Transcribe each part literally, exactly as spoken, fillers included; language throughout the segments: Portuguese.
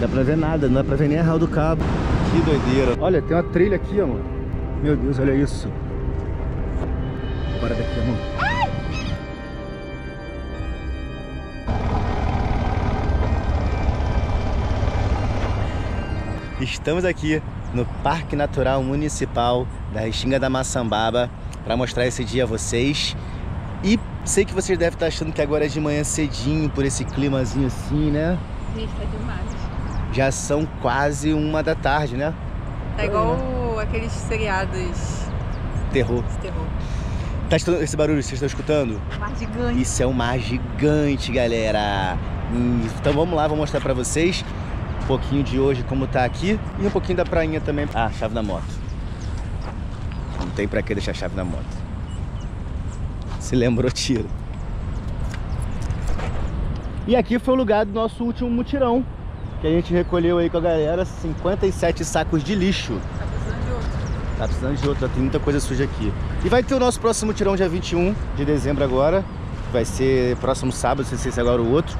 Dá pra ver nada, não dá pra ver nem Arraial do Cabo. Que doideira. Olha, tem uma trilha aqui, ó, mano. Meu Deus, olha isso. Bora daqui, mano. Ai! Estamos aqui no Parque Natural Municipal da Restinga da Maçambaba para mostrar esse dia a vocês. E sei que vocês devem estar achando que agora é de manhã cedinho, por esse climazinho assim, né? Isso, é demais. Já são quase uma da tarde, né? Tá igual é, né? Aqueles seriados... Terror. Terror. Tá escutando esse barulho? Vocês estão escutando? Um mar gigante. Isso é um mar gigante, galera. Então vamos lá, vou mostrar pra vocês um pouquinho de hoje, como tá aqui. E um pouquinho da prainha também. Ah, chave da moto. Não tem pra que deixar a chave na moto. Se lembrou, tiro. E aqui foi o lugar do nosso último mutirão, que a gente recolheu aí com a galera cinquenta e sete sacos de lixo. Tá precisando de outro. Tá precisando de outro, tem muita coisa suja aqui. E vai ter o nosso próximo tirão dia vinte e um de dezembro agora. Vai ser próximo sábado, não sei se é agora o outro.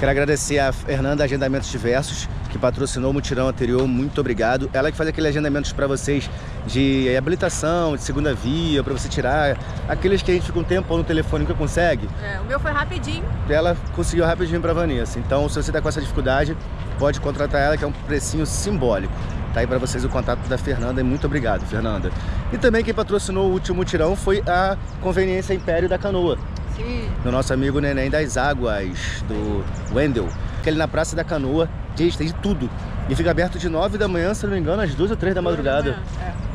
Quero agradecer a Fernanda Agendamentos Diversos, que patrocinou o mutirão anterior, muito obrigado. Ela que faz aqueles agendamentos para vocês de habilitação, de segunda via, para você tirar. Aqueles que a gente fica um tempo no telefone e nunca consegue. É, o meu foi rapidinho. Ela conseguiu rapidinho para Vanessa. Então, se você está com essa dificuldade, pode contratar ela, que é um precinho simbólico. Tá aí para vocês o contato da Fernanda e muito obrigado, Fernanda. E também quem patrocinou o último mutirão foi a Conveniência Império da Canoa. Do nosso amigo Neném das Águas, do Wendel, que é ali na Praça da Canoa, gente, tem de tudo. E fica aberto de nove da manhã, se não me engano, às duas ou três da madrugada.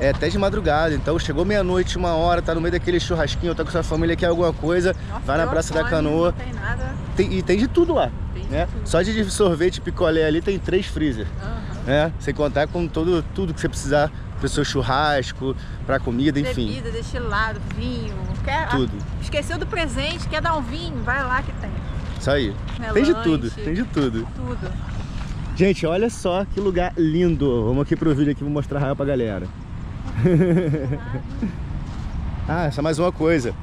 É, até de madrugada. Então chegou meia-noite, uma hora, tá no meio daquele churrasquinho, tá com sua família, quer alguma coisa, nossa, vai na Praça da Canoa. Não tem nada. Tem, e tem de tudo lá. Tem de né? tudo. Só de sorvete, picolé ali, tem três freezer. Uhum. Né? Sem contar com todo, tudo que você precisar pro seu churrasco, pra comida, enfim. Bebida, destilado, vinho, quer, tudo. Ah, esqueceu do presente, quer dar um vinho, vai lá que tem. Isso aí. Melante, tem de tudo, tem de tudo. Tudo. Gente, olha só que lugar lindo. Vamos aqui pro vídeo aqui, vou mostrar a raia pra galera. Ah, só mais uma coisa.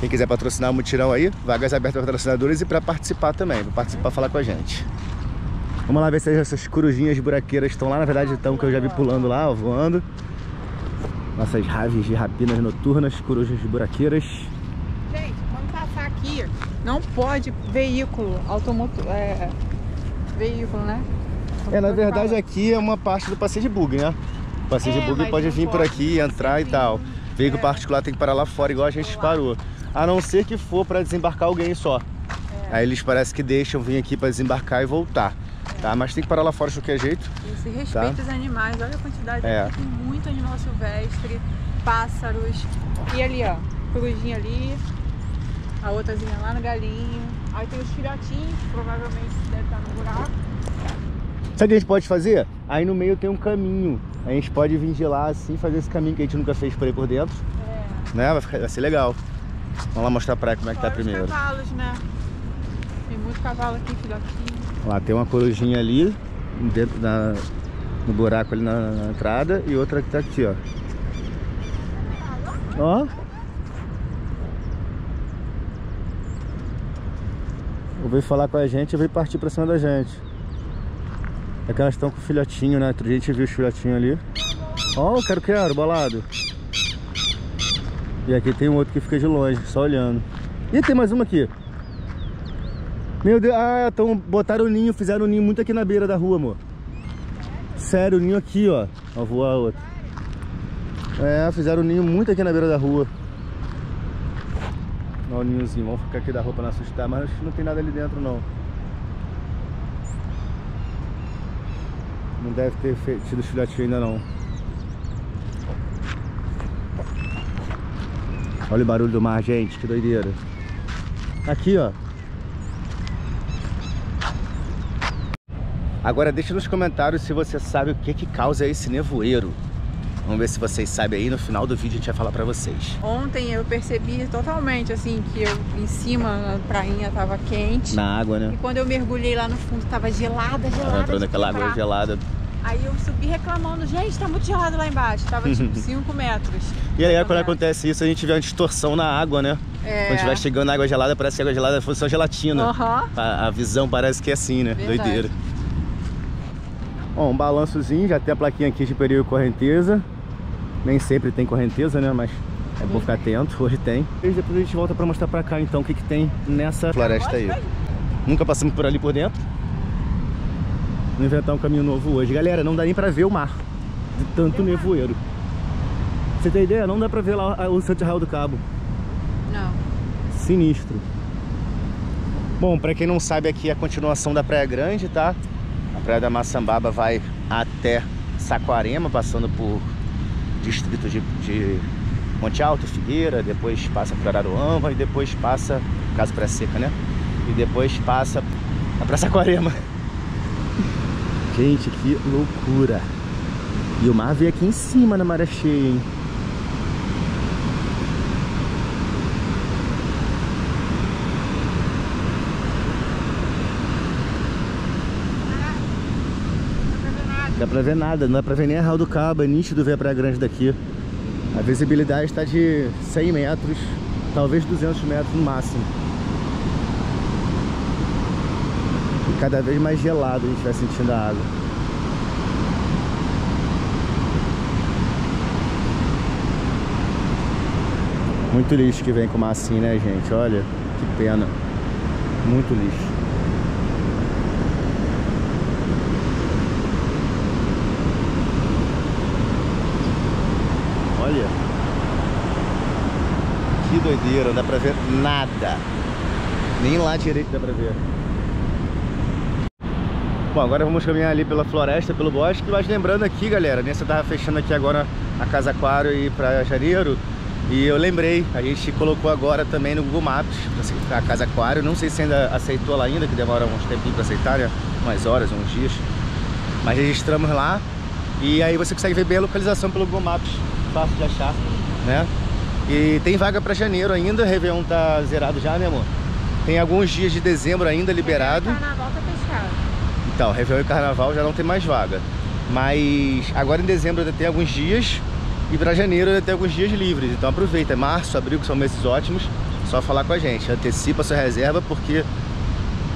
Quem quiser patrocinar o mutirão aí, vagas abertas para patrocinadores e para participar também, para participar, falar com a gente. Vamos lá ver se essas corujinhas buraqueiras estão lá. Na verdade estão, que eu já vi pulando lá, ó, voando. Nossas raves de rapinas noturnas, corujas buraqueiras. Gente, quando passar aqui, não pode veículo, automotor, é, veículo, né? Automotor é, na verdade aqui é uma parte do passeio de bug, né? O passeio é, de bug pode vir por aqui, entrar e tal. Veículo é. particular tem que parar lá fora, igual a gente parou. A não ser que for para desembarcar alguém só. É. Aí eles parece que deixam vir aqui para desembarcar e voltar. Tá, mas tem que parar lá fora de qualquer jeito. Isso, e respeita tá? os animais, olha a quantidade é. aqui, tem muito animal silvestre, pássaros. E ali, ó, corujinha ali, a outrazinha lá no galinho. Aí tem os filhotinhos, provavelmente deve estar no buraco. Sabe o que a gente pode fazer? Aí no meio tem um caminho. A gente pode vir de lá assim, fazer esse caminho que a gente nunca fez por aí por dentro. É. Né? Vai, ficar, vai ser legal. Vamos lá mostrar a praia como é que tá primeiro. Tem cavalos, né? Tem muito cavalo aqui, filhotinho. Lá tem uma corujinha ali, dentro da, no buraco ali na, na entrada, e outra que tá aqui, ó. Ó. Ou veio falar com a gente e veio partir pra cima da gente. É que elas estão com o filhotinho, né? A gente viu o filhotinho ali. Ó, quero, quero, bolado. E aqui tem um outro que fica de longe, só olhando. E tem mais uma aqui. Meu Deus, ah, então botaram o ninho, fizeram o ninho muito aqui na beira da rua, amor. Sério, o ninho aqui, ó. Ó, voar a outra. É, fizeram o ninho muito aqui na beira da rua. Olha o ninhozinho, vamos ficar aqui da rua pra não assustar, mas não tem nada ali dentro, não. Não deve ter tido filhotinho ainda, não. Olha o barulho do mar, gente, que doideira. Aqui, ó. Agora deixa nos comentários se você sabe o que que causa esse nevoeiro. Vamos ver se vocês sabem aí, no final do vídeo a gente vai falar pra vocês. Ontem eu percebi totalmente, assim, que eu em cima na prainha tava quente. Na água, né? E quando eu mergulhei lá no fundo tava gelada, gelada. Tava entrando naquela água gelada. Aí eu subi reclamando, gente, tá muito gelado lá embaixo. Tava tipo cinco metros. E aí quando acontece isso a gente vê uma distorção na água, né? É. Quando a gente vai chegando na água gelada parece que a água gelada foi só gelatina. Uhum. A, a visão parece que é assim, né? Verdade. Doideira. Ó, um balançozinho, já tem a plaquinha aqui de perigo de correnteza. Nem sempre tem correnteza, né? Mas é bom ficar atento, hoje tem. E depois a gente volta pra mostrar pra cá, então, o que que tem nessa floresta aí. Nunca passamos por ali por dentro. Vamos inventar um caminho novo hoje. Galera, não dá nem pra ver o mar, de tanto nevoeiro. Você tem ideia? Não dá pra ver lá o Santo Arraial do Cabo. Não. Sinistro. Bom, pra quem não sabe, aqui é a continuação da Praia Grande, tá? A Praia da Maçambaba vai até Saquarema, passando por distrito de, de Monte Alto, Figueira, depois passa por Araruama e depois passa, no caso Praia Seca, né? E depois passa pra Saquarema. Gente, que loucura! E o mar veio aqui em cima na maré cheia, hein? Não dá pra ver nada, não dá pra ver nem a Arraial do Cabo, é nítido ver a Praia Grande daqui. A visibilidade está de cem metros, talvez duzentos metros no máximo. E cada vez mais gelado a gente vai sentindo a água. Muito lixo que vem com o mar assim, né, gente? Olha, que pena. Muito lixo. Olha, que doideira, não dá pra ver nada. Nem lá direito dá pra ver. Bom, agora vamos caminhar ali pela floresta, pelo bosque. Mas lembrando aqui, galera, né, você tava fechando aqui agora a Casa Aquário e Praia Janeiro. E eu lembrei, a gente colocou agora também no Google Maps a Casa Aquário. Não sei se ainda aceitou lá ainda, que demora uns tempinhos pra aceitar, né? Umas horas, uns dias. Mas registramos lá. E aí você consegue ver bem a localização pelo Google Maps. Fácil de achar, né? E tem vaga pra janeiro ainda, o Réveillon tá zerado já, né, amor? Tem alguns dias de dezembro ainda liberado. Réveillon e Carnaval tá fechado. Então, Réveillon e Carnaval já não tem mais vaga. Mas agora em dezembro ainda tem alguns dias e pra janeiro ainda tem alguns dias livres. Então aproveita, é março, abril, que são meses ótimos. Só falar com a gente, antecipa a sua reserva porque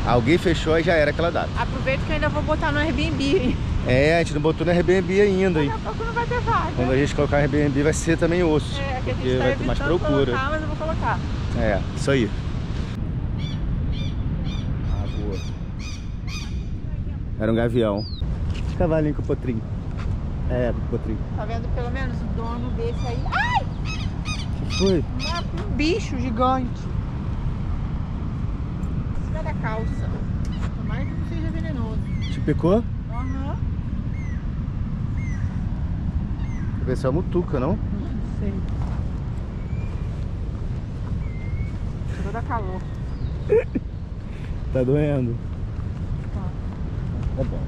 alguém fechou e já era aquela data. Aproveita que eu ainda vou botar no Airbnb. É, a gente não botou no Airbnb ainda. Daqui a pouco não vai ter vaga. Quando a gente colocar no Airbnb vai ser também osso. É, que a gente tá vai ter mais procura. Colocar, mas eu vou colocar. É, isso aí. Ah, boa. Era um gavião. Cavalinho com o potrinho. É, com o potrinho. Tá vendo pelo menos o dono desse aí? Ai! O que foi? Um bicho gigante. Em cima da calça. Tomara que não seja venenoso. Te picou? Aham. Deve ver se é uma mutuca, não? Não sei. Chegou da calor. Tá doendo? Tá. Tá bom.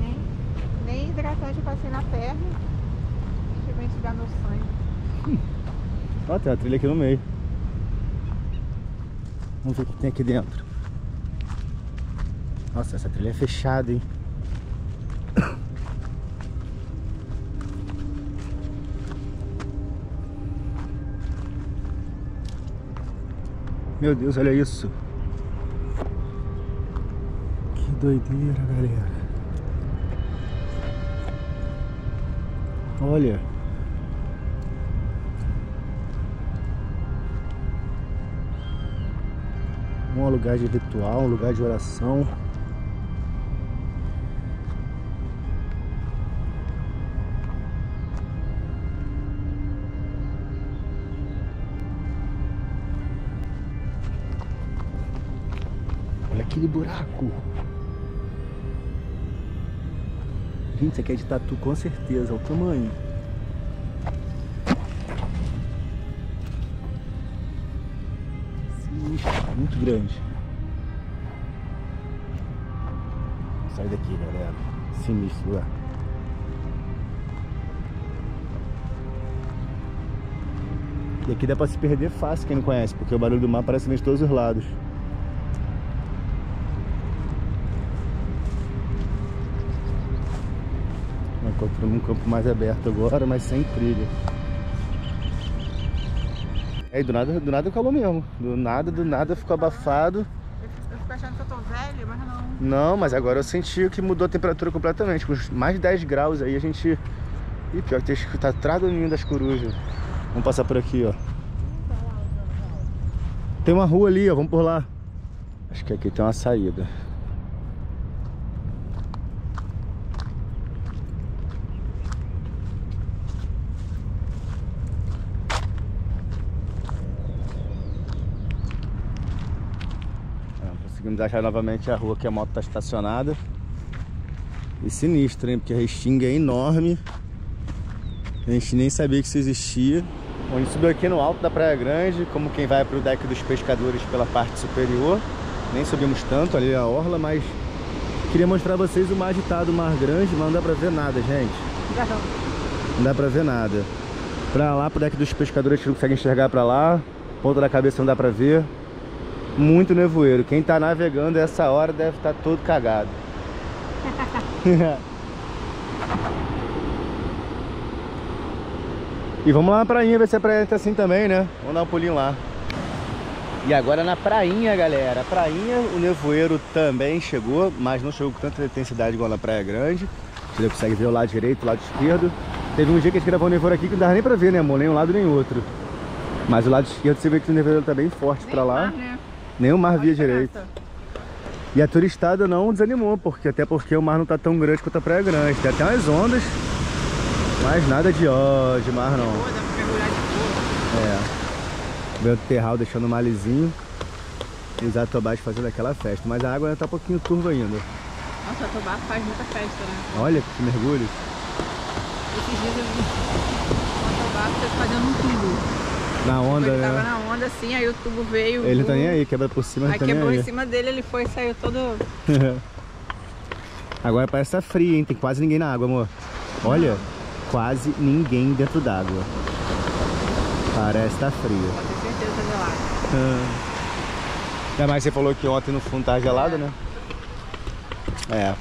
Nem, nem hidratante eu passei na perna. Deixa eu enxugar meu sangue. Ó, tem uma trilha aqui no meio. Vamos ver o que tem aqui dentro. Nossa, essa trilha é fechada, hein? Meu Deus, olha isso. Que doideira, galera. Olha. Um lugar de ritual, um lugar de oração. Olha aquele buraco. Gente, isso aqui é de tatu com certeza, olha o tamanho. Muito grande. Sai daqui, galera. Sinistro lá. E aqui dá pra se perder fácil quem não conhece, porque o barulho do mar parece vir de todos os lados. Encontramos um campo mais aberto agora, mas sem trilha. É Aí do nada, do nada calou mesmo. Do nada, do nada ficou abafado. Eu fico achando que eu tô velha, mas não. Não, mas agora eu senti que mudou a temperatura completamente. Com mais de dez graus aí a gente... Ih, pior que tá atrás do ninho das corujas. Vamos passar por aqui, ó. Tem uma rua ali, ó. Vamos por lá. Acho que aqui tem uma saída. Conseguimos achar novamente a rua que a moto está estacionada. E sinistra, hein? Porque a Restinga é enorme. A gente nem sabia que isso existia. Bom, a gente subiu aqui no alto da Praia Grande, como quem vai para o deck dos pescadores pela parte superior. Nem subimos tanto ali a orla, mas queria mostrar a vocês o mar agitado, o mar grande, mas não dá para ver nada, gente. Não dá para ver nada. Para lá, para o deck dos pescadores, a gente não consegue enxergar para lá. Ponta da cabeça não dá para ver. Muito nevoeiro. Quem tá navegando essa hora deve estar tá todo cagado. E vamos lá na prainha, ver se a praia tá assim também, né? Vamos dar um pulinho lá. E agora na prainha, galera. A prainha, o nevoeiro também chegou, mas não chegou com tanta intensidade igual na Praia Grande. Você consegue ver o lado direito, o lado esquerdo. Teve um dia que a gente gravou um nevoeiro aqui que não dava nem pra ver, né, amor? Nem um lado nem outro. Mas o lado esquerdo você vê que o nevoeiro tá bem forte pra lá. Mar, né? Nem o mar via direito. E a turistada não desanimou, porque até porque o mar não tá tão grande quanto a Praia Grande. Tem até umas ondas, mas nada de, ó, de mar não. É. Vendo o terral deixando o malezinho. E os atobás fazendo aquela festa. Mas a água ainda tá um pouquinho turva ainda. Nossa, o atobá faz muita festa, né? Olha que mergulho. Esses dias eu vi o atobá fazendo um tubo. Na onda, ele né? Tava na onda assim, aí o tubo veio. Ele tá nem aí, quebra por cima. Aí quebrou em cima dele, ele foi e saiu todo. Agora parece que tá frio, hein? Tem quase ninguém na água, amor. Olha, não. Quase ninguém dentro d'água. Parece que tá frio. Pode ter certeza que tá gelado. Ainda mais que você falou que ontem no fundo tava gelado, é, né? É.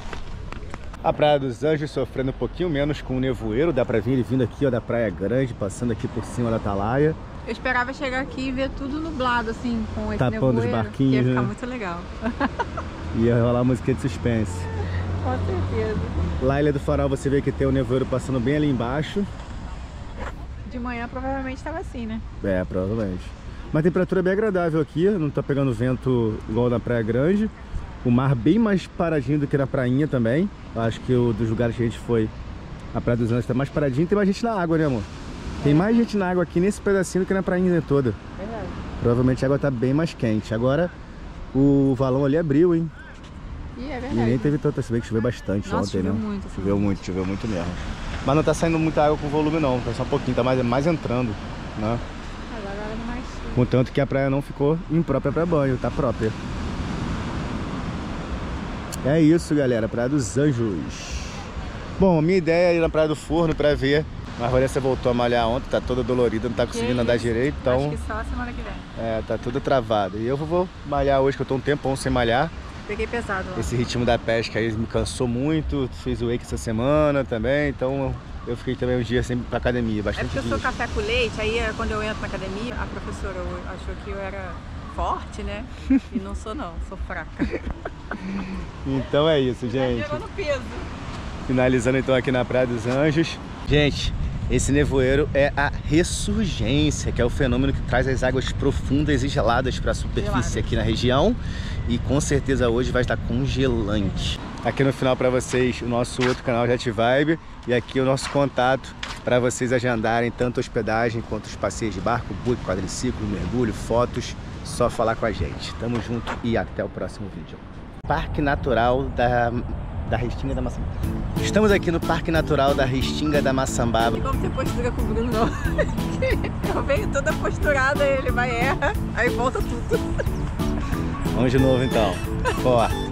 A Praia dos Anjos sofrendo um pouquinho menos com o nevoeiro. Dá pra vir ele vindo aqui, ó, da Praia Grande, passando aqui por cima da Atalaia. Eu esperava chegar aqui e ver tudo nublado, assim, com esse tapão dos barquinhos, ia ficar, né, muito legal. Ia rolar música de suspense. Com certeza. Lá na Ilha do Farol você vê que tem o nevoeiro passando bem ali embaixo. De manhã provavelmente estava assim, né? É, provavelmente. Mas a temperatura é bem agradável aqui, não tá pegando vento igual na Praia Grande. O mar bem mais paradinho do que na prainha também. Eu acho que o, dos lugares que a gente foi, a Praia dos Anjos tá mais paradinho. Tem mais gente na água, né, amor? Tem mais gente na água aqui nesse pedacinho do que na prainha toda. Verdade. Provavelmente a água tá bem mais quente. Agora o valão ali abriu, hein? E é verdade. E nem teve tanta, se bem que choveu bastante. Nossa, ontem, choveu, né? Muito, choveu muito. muito, choveu muito mesmo. Mas não tá saindo muita água com volume não, tá só um pouquinho, tá mais, mais entrando, né? Agora não mais. Contanto que a praia não ficou imprópria pra banho, tá própria. É isso, galera, Praia dos Anjos. Bom, a minha ideia é ir na Praia do Forno pra ver. Mas a Vanessa voltou a malhar ontem, tá toda dolorida, não tá conseguindo andar direito, então... Acho que só semana que vem. É, tá tudo travado. E eu vou malhar hoje, que eu tô um tempão sem malhar. Peguei pesado lá. Esse ritmo da pesca aí me cansou muito, fiz o wake essa semana também, então eu fiquei também um dia sempre pra academia, bastante dias. É porque eu sou café com leite, aí quando eu entro na academia, a professora achou que eu era forte, né? E não sou não, sou fraca. Então é isso, gente. Chegou no peso. Finalizando então aqui na Praia dos Anjos. Gente, esse nevoeiro é a ressurgência, que é o fenômeno que traz as águas profundas e geladas para a superfície gelada aqui na região. E com certeza hoje vai estar congelante. Aqui no final para vocês o nosso outro canal Jet Vibe. E aqui o nosso contato para vocês agendarem tanto hospedagem quanto os passeios de barco, buggy, quadriciclo, mergulho, fotos. Só falar com a gente. Tamo junto e até o próximo vídeo. Parque Natural da... da Restinga da Maçambaba. Estamos aqui no Parque Natural da Restinga da Maçambaba. E como você postura com o Bruno, não? Eu venho toda posturada, ele vai erra, aí volta tudo. Vamos de novo então. Bora.